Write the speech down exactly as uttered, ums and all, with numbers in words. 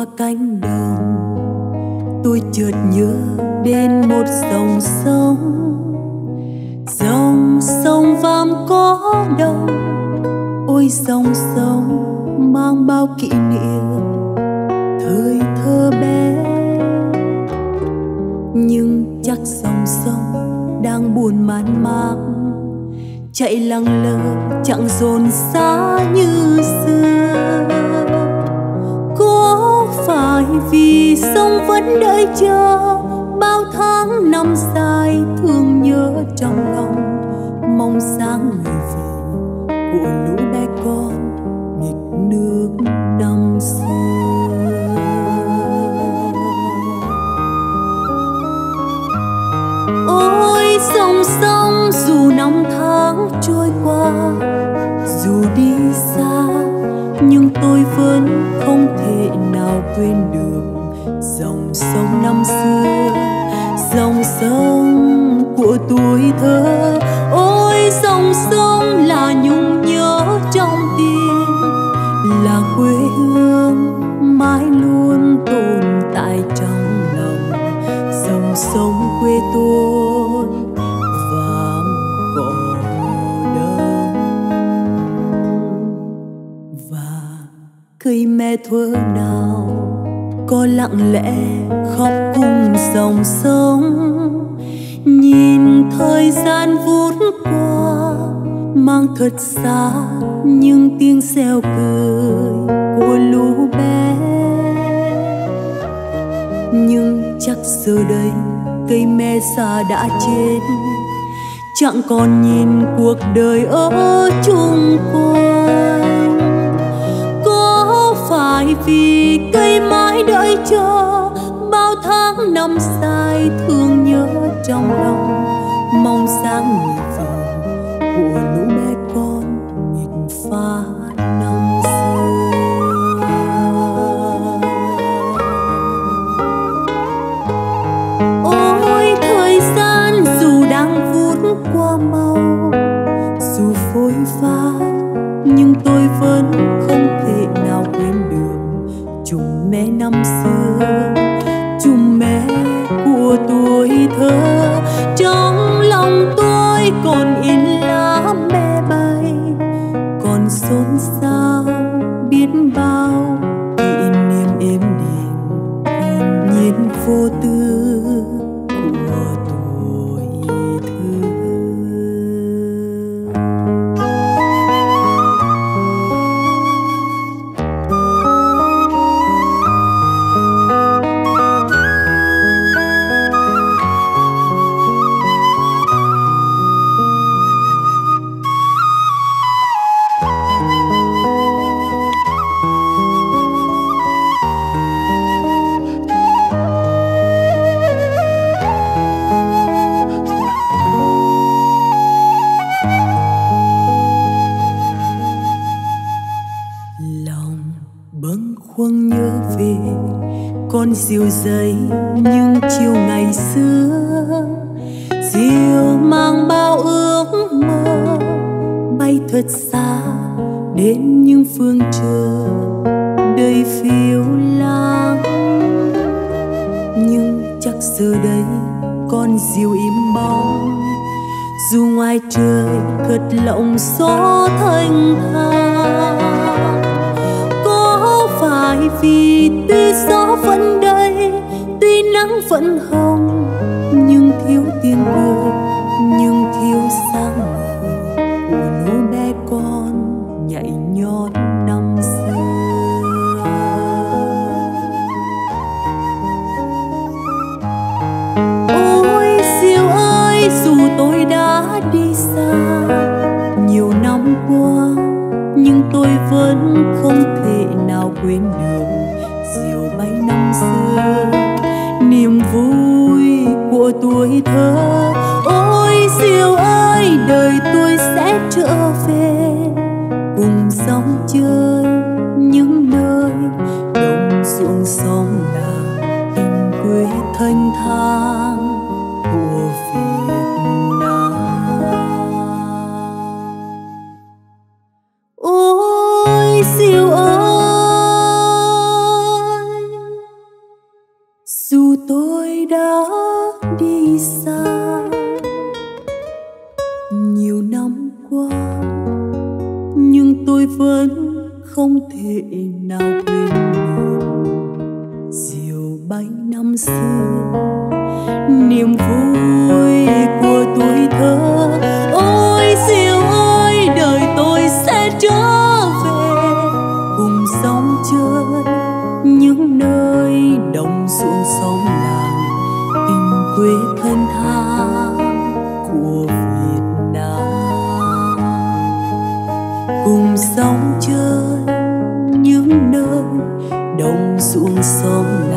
qua cánh đồng, tôi chợt nhớ đến một dòng sông. Dòng sông vàm cỏ đông, ôi dòng sông mang bao kỷ niệm thời thơ bé. Nhưng chắc dòng sông đang buồn man mác, chạy lăng lơ chẳng dồn xá như xưa. Có phải vì sông vẫn đợi chờ bao tháng năm dài thương nhớ trong lòng, mong dáng người về của lũ bé con nghịch nước năm xưa. Ôi dòng sông dù năm tháng trôi qua, dù đi xa nhưng tôi vẫn không thể nào quên được dòng sông năm xưa, dòng sông của tuổi thơ. Ôi dòng sông là nhung nhớ trong tim, là quê hương mãi luôn tồn tại trong lòng. Dòng sông quê tôi vàm cỏ đông và cây me thuở nào có lặng lẽ khóc cùng dòng sông. Nhìn thời gian vút qua mang thật xa nhưng tiếng reo cười của lũ bé. Nhưng chắc giờ đây cây me già đã chết, chẳng còn nhìn cuộc đời ở chung quanh. Có phải vì cây mãi đợi chờ bao tháng năm dài thương nhớ trong lòng, mong dáng người về của lũ bé con nghịch phá năm xưa. Ôi thời gian dù đang vút qua mau, dù phôi pha nhưng tôi vẫn không thể nào quên được chúng mẹ năm xưa, chúng mẹ của tuổi thơ. Trong lòng tôi còn in lá me bay, còn xôn xao biết bao kỷ niệm êm đềm hồn nhiên vô tư của tuổi thơ. Diều dây nhưng chiều ngày xưa, diều mang bao ước mơ bay thật xa đến những phương trời đầy phiêu lãng. Nhưng chắc giờ đây con diều im bóng, dù ngoài trời cất lộng gió thanh thang. Có phải vì tuy gió vẫn đây, tuy nắng vẫn hồng, nhưng thiếu tiếng cười, nhưng thiếu sáng màu của lũ bé con nhảy nhót năm xưa. Ôi diều ơi, dù tôi đã đi xa nhiều năm qua, nhưng tôi vẫn không thể nào quên được năm xưa, niềm vui của tuổi thơ. Ôi diều ơi, đời tôi sẽ trở về cùng sóng chơi những nơi đồng ruộng sông là tình quê thanh thang của Việt Nam. Ôi diều ơi. tôi vẫn không thể nào quên một rượu bánh năm xưa, niềm vui của tuổi thơ. Ôi rượu ơi, đời tôi sẽ trở về cùng sóng chơi những nơi đồng ruộng sông làng, tình quê thân tha của Việt Nam. Cùng sóng chơi những nơi đồng ruộng sông